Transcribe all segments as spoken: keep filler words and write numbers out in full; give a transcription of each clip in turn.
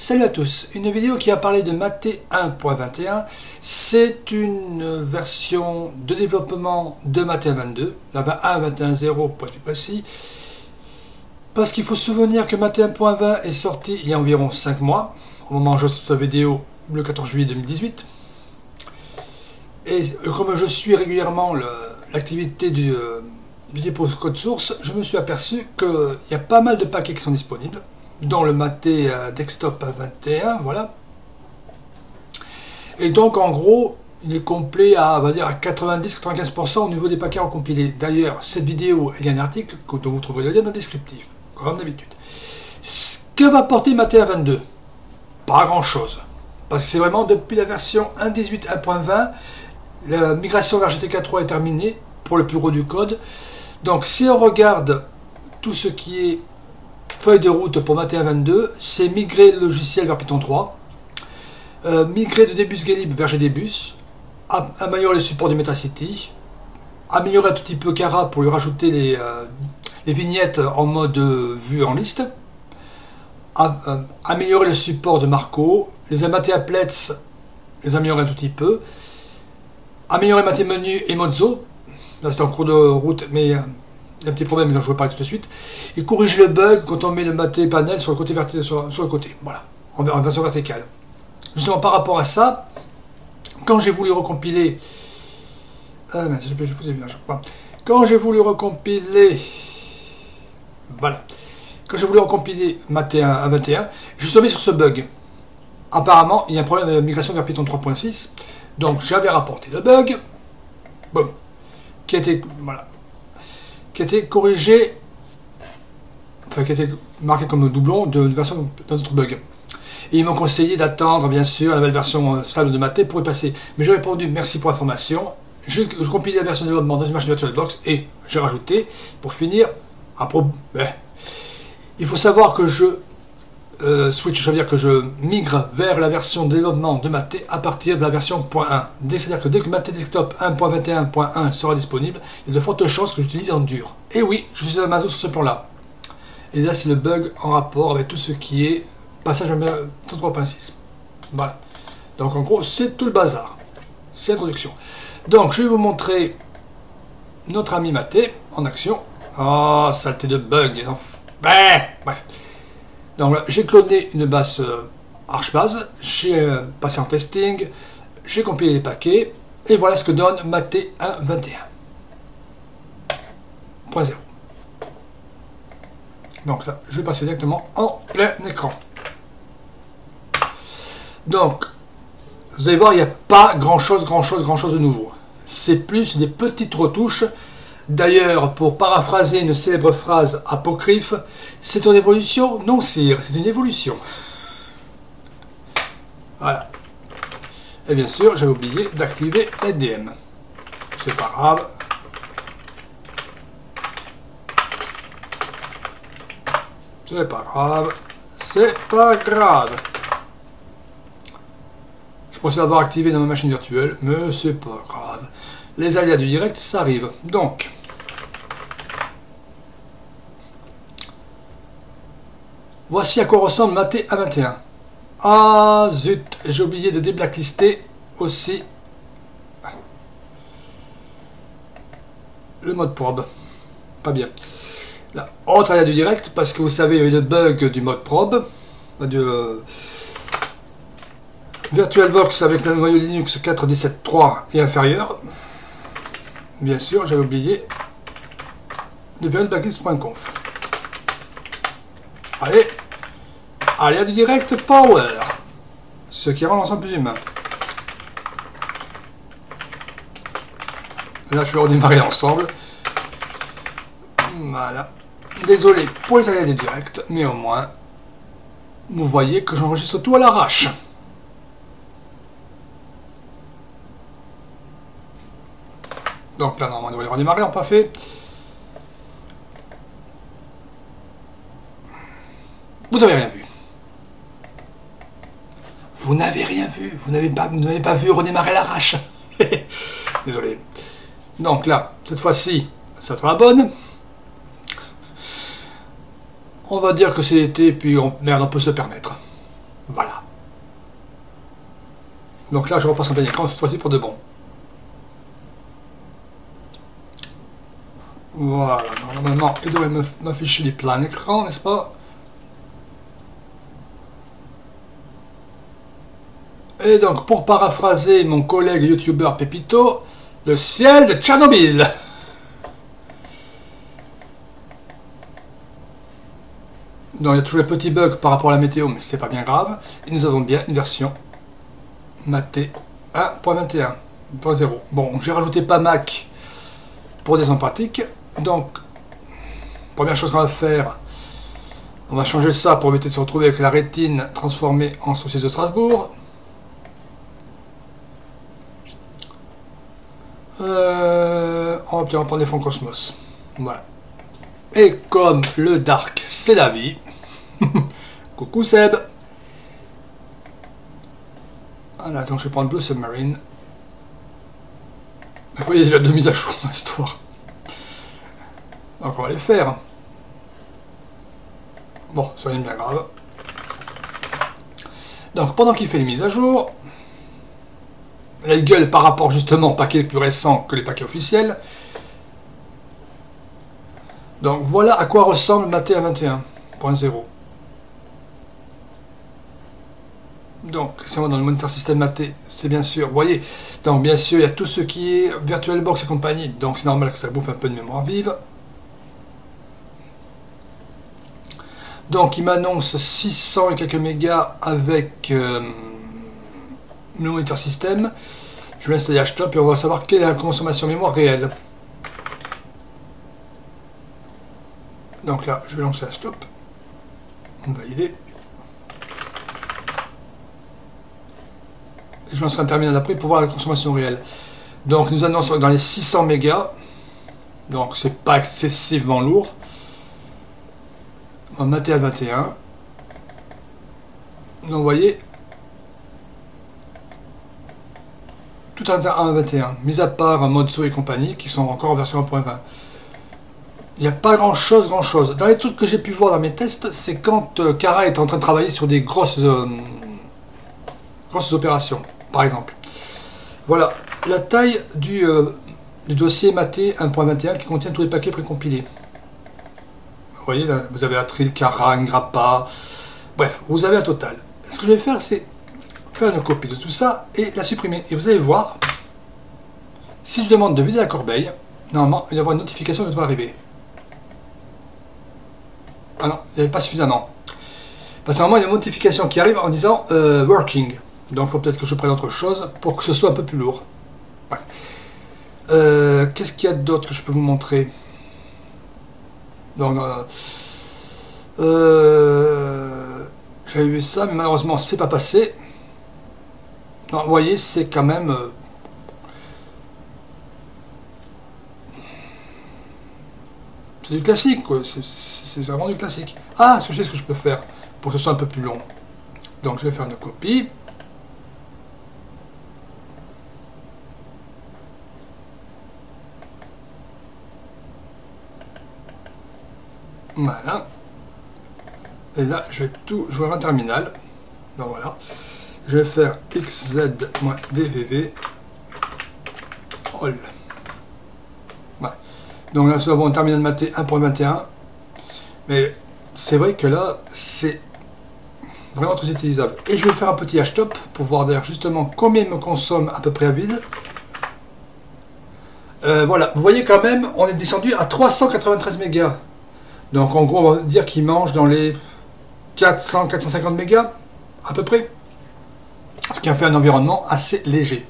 Salut à tous, une vidéo qui a parlé de Mate un point vingt et un, c'est une version de développement de Mate vingt-deux, la un point vingt et un point zéro pour être plus précis, parce qu'il faut se souvenir que Mate un point vingt est sorti il y a environ cinq mois, au moment où je fais cette vidéo le quatorze juillet deux mille dix-huit, et comme je suis régulièrement l'activité du, du dépôt de code source, je me suis aperçu qu'il y a pas mal de paquets qui sont disponibles, dans le Mate Desktop vingt et un, voilà. Et donc en gros, il est complet à, on va dire, à quatre-vingt-dix à quatre-vingt-quinze pour cent au niveau des paquets recompilés. D'ailleurs, cette vidéo, il y a un article dont vous trouverez le lien dans le descriptif, comme d'habitude. Que va porter Mate vingt-deux? Pas grand-chose. Parce que c'est vraiment depuis la version un point dix-huit à un point vingt, la migration vers G T K trois est terminée pour le plus gros du code. Donc si on regarde tout ce qui est feuille de route pour Mate un point vingt-deux, c'est migrer le logiciel vers Python trois, euh, migrer de Dbus Glib vers GDBus, améliorer le support du Metacity, améliorer un tout petit peu Caja pour lui rajouter les, euh, les vignettes en mode euh, vue en liste, a, euh, améliorer le support de Marco, les Mate Applets, les améliorer un tout petit peu, améliorer Mate Menu et Mozo, là c'est en cours de route, mais... Euh, il y a un petit problème, donc je vais parler tout de suite. Et corriger le bug quand on met le Mate Panel sur le côté vertical, sur, sur le côté, voilà, en, en version verticale. Justement, par rapport à ça, quand j'ai voulu recompiler, euh, quand j'ai voulu recompiler, voilà, quand j'ai voulu recompiler Mate un point vingt et un, je suis tombé sur ce bug. Apparemment, il y a un problème de la migration vers Python trois point six, donc j'avais rapporté le bug, bon, qui a été, voilà. Qui a été corrigé, enfin qui a été marqué comme doublon d'une version d'un autre bug. Et ils m'ont conseillé d'attendre, bien sûr, la nouvelle version stable de Mate pour y passer. Mais j'ai répondu merci pour l'information. Je, je compile la version de développement dans une machine VirtualBox et j'ai rajouté, pour finir, à pro... Mais, il faut savoir que je euh, switch, ça veut dire que je migre vers la version de développement de Mate à partir de la version zéro point un. C'est-à-dire que dès que Mate Desktop un point vingt et un point un sera disponible, il y a de fortes chances que j'utilise en dur. Et oui, je suis à Amazon sur ce plan-là. Et là, c'est le bug en rapport avec tout ce qui est passage vers trois point six. Voilà. Donc en gros, c'est tout le bazar. C'est l'introduction. Donc je vais vous montrer notre ami Mate en action. Oh, saleté de bug. Bref. Donc là, j'ai cloné une base euh, Archbase, j'ai euh, passé en testing, j'ai compilé les paquets, et voilà ce que donne Mate un point vingt et un point zéro. Donc là, je vais passer directement en plein écran. Donc, vous allez voir, il n'y a pas grand chose, grand chose, grand chose de nouveau. C'est plus des petites retouches. D'ailleurs, pour paraphraser une célèbre phrase apocryphe, c'est une évolution, non sire, c'est une évolution. Voilà. Et bien sûr, j'avais oublié d'activer L D M. C'est pas grave. C'est pas grave. C'est pas grave. Je pensais l'avoir activé dans ma machine virtuelle, mais c'est pas grave. Les aléas du direct, ça arrive. Donc... voici à quoi ressemble Mate un point vingt et un. Ah zut, j'ai oublié de déblacklister aussi le mode probe. Pas bien. Là, autre aléa du direct, parce que vous savez, il y a eu le bug du mode probe. Du, euh, VirtualBox avec le noyau Linux quatre point dix-sept point trois et inférieur. Bien sûr, j'avais oublié de faire une backlist point conf. Allez, allez à du direct power, ce qui rend l'ensemble plus humain. Là, je vais redémarrer l'ensemble. Voilà. Désolé pour les aléas du direct, mais au moins, vous voyez que j'enregistre tout à l'arrache. Donc là, normalement, on va redémarrer, on n'a pas fait. Vous n'avez rien vu. Vous n'avez rien vu. Vous n'avez pas, pas vu redémarrer l'arrache. Désolé. Donc là, cette fois-ci, ça sera bonne. On va dire que c'est l'été, puis on, merde, on peut se permettre. Donc là, je repasse en plein écran, cette fois-ci pour de bon. Voilà, normalement, il devrait m'afficher les plein écran, n'est-ce pas? Et donc, pour paraphraser mon collègue youtubeur Pépito, le ciel de Tchernobyl. Donc, il y a toujours des petits bugs par rapport à la météo, mais c'est pas bien grave. Et nous avons bien une version Mate un point vingt et un point zéro. Bon, j'ai rajouté Pamac pour des raisons pratiques. Donc, première chose qu'on va faire, on va changer ça pour éviter de se retrouver avec la rétine transformée en saucisse de Strasbourg. Euh, on va bien prendre des fonds Cosmos. Voilà. Et comme le dark, c'est la vie. Coucou Seb. Voilà, donc je vais prendre Blue Submarine. Vous voyez, il y a déjà deux mises à jour dans l'histoire. Donc on va les faire. Bon, ça n'est bien grave. Donc pendant qu'il fait les mises à jour, la gueule par rapport justement aux paquets plus récents que les paquets officiels. Donc voilà à quoi ressemble Mate vingt et un point zéro. Donc si on va dans le moniteur système Mate, c'est bien sûr, vous voyez, donc bien sûr il y a tout ce qui est VirtualBox et compagnie, donc c'est normal que ça bouffe un peu de mémoire vive. Donc il m'annonce six cents et quelques mégas avec euh, le moniteur système. Je vais installer Htop et on va savoir quelle est la consommation mémoire réelle. Donc là, je vais lancer la stop. On va valider. Et je lancerai un terminal après pour voir la consommation réelle. Donc nous annonçons dans les six cents mégas. Donc c'est pas excessivement lourd. On va mater à vingt et un. Donc vous voyez. Tout un tas à vingt et un. Mis à part un mode saut et compagnie qui sont encore en version un point vingt. Il n'y a pas grand chose, grand chose. Dans les trucs que j'ai pu voir dans mes tests, c'est quand euh, Caja est en train de travailler sur des grosses, euh, grosses opérations, par exemple. Voilà, la taille du, euh, du dossier Mate un point vingt et un qui contient tous les paquets précompilés. Vous voyez, là, vous avez Atril, Caja, Grappa, bref, vous avez un total. Ce que je vais faire, c'est faire une copie de tout ça et la supprimer. Et vous allez voir, si je demande de vider la corbeille, normalement, il va y avoir une notification qui doit arriver. Ah non, il n'y avait pas suffisamment. Parce qu'à un moment, il y a une notification qui arrive en disant euh, working. Donc il faut peut-être que je prenne autre chose pour que ce soit un peu plus lourd. Ouais. Euh, Qu'est-ce qu'il y a d'autre que je peux vous montrer? Donc, euh, euh, j'avais vu ça, mais malheureusement, c'est pas passé. Non, vous voyez, c'est quand même. Euh, C'est du classique, quoi. C'est vraiment du classique. Ah, je sais ce que je peux faire pour que ce soit un peu plus long. Donc, je vais faire une copie. Voilà. Et là, je vais tout jouer un terminal. Donc, voilà. Je vais faire xz-dvv. All. Donc là, nous avons un terminal Mate un point vingt et un. Mais c'est vrai que là, c'est vraiment très utilisable. Et je vais faire un petit htop pour voir d'ailleurs justement combien il me consomme à peu près à vide. Euh, voilà, vous voyez quand même, on est descendu à trois cent quatre-vingt-treize mégas. Donc en gros, on va dire qu'il mange dans les quatre cents à quatre cent cinquante mégas à peu près. Ce qui a fait un environnement assez léger.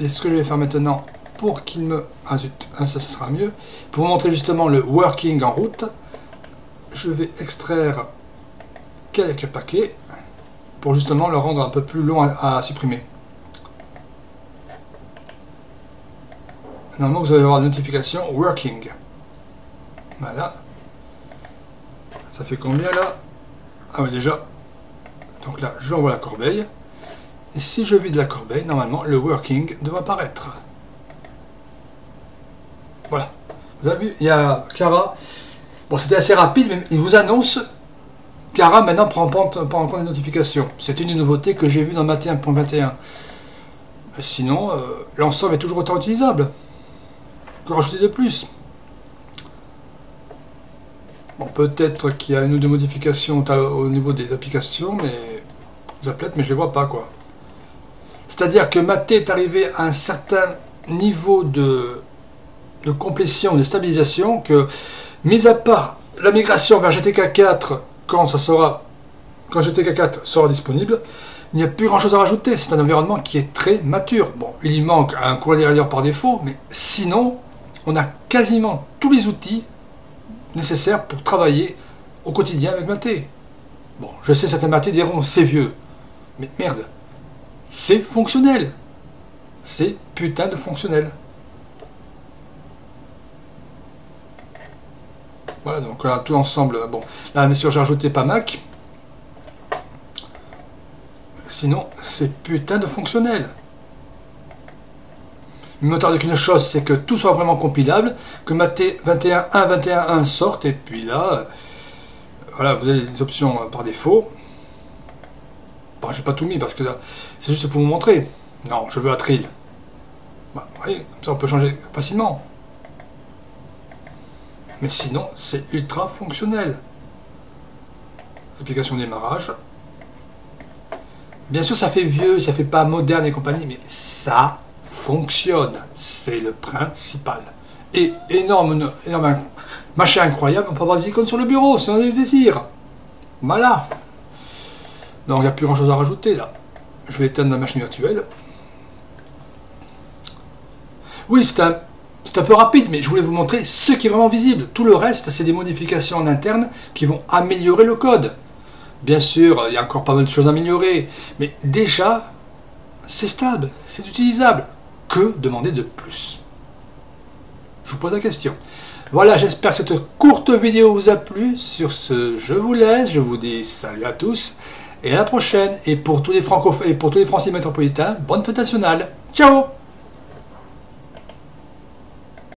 Et ce que je vais faire maintenant, pour qu'il me... Ah zut, ça, ça sera mieux. Pour vous montrer justement le working en route, je vais extraire quelques paquets pour justement le rendre un peu plus long à, à supprimer. Normalement, vous allez avoir la notification working. Voilà. Ça fait combien là? Ah oui, déjà. Donc là, j'envoie la corbeille. Et si je vide la corbeille, normalement, le working devrait apparaître. Voilà, vous avez vu, il y a Caja. Bon, c'était assez rapide, mais il vous annonce Caja maintenant prend pas en compte les notifications. C'est une des nouveautés que j'ai vues dans Mate un point vingt et un. Sinon, euh, l'ensemble est toujours autant utilisable. Que rajouter de plus? Bon, peut-être qu'il y a une ou deux modifications au niveau des applications, mais des applets, mais je les vois pas, quoi. C'est-à-dire que Mate est arrivé à un certain niveau de, de complétion, de stabilisation, que, mis à part la migration vers G T K quatre, quand ça sera, quand G T K quatre sera disponible, il n'y a plus grand-chose à rajouter. C'est un environnement qui est très mature. Bon, il y manque un courrier derrière par défaut, mais sinon, on a quasiment tous les outils nécessaires pour travailler au quotidien avec Mate. Bon, je sais, certains Mate diront, c'est vieux, mais merde, c'est fonctionnel. C'est putain de fonctionnel. Voilà, donc on a tout ensemble. Bon, là bien sûr j'ai rajouté Pamac. Sinon, c'est putain de fonctionnel. Il me tarde qu'une chose, c'est que tout soit vraiment compilable, que Mate vingt et un point un, vingt et un point un sorte, et puis là, voilà, vous avez des options par défaut. Bon, j'ai pas tout mis parce que là, c'est juste pour vous montrer. Non, je veux Atril. Bah, vous voyez, comme ça on peut changer facilement. Mais sinon, c'est ultra fonctionnel. Application démarrage. Bien sûr, ça fait vieux, ça fait pas moderne et compagnie, mais ça fonctionne. C'est le principal. Et énorme, énorme machin incroyable, on peut avoir des icônes sur le bureau, si on a du désir. Voilà. Donc, il n'y a plus grand chose à rajouter là. Je vais éteindre la machine virtuelle. Oui, c'est un. C'est un peu rapide, mais je voulais vous montrer ce qui est vraiment visible. Tout le reste, c'est des modifications en interne qui vont améliorer le code. Bien sûr, il y a encore pas mal de choses à améliorer, mais déjà, c'est stable, c'est utilisable. Que demander de plus? Je vous pose la question. Voilà, j'espère que cette courte vidéo vous a plu. Sur ce, je vous laisse, je vous dis salut à tous, et à la prochaine. Et pour tous les francophones et pour tous les Français métropolitains, bonne fête nationale. Ciao!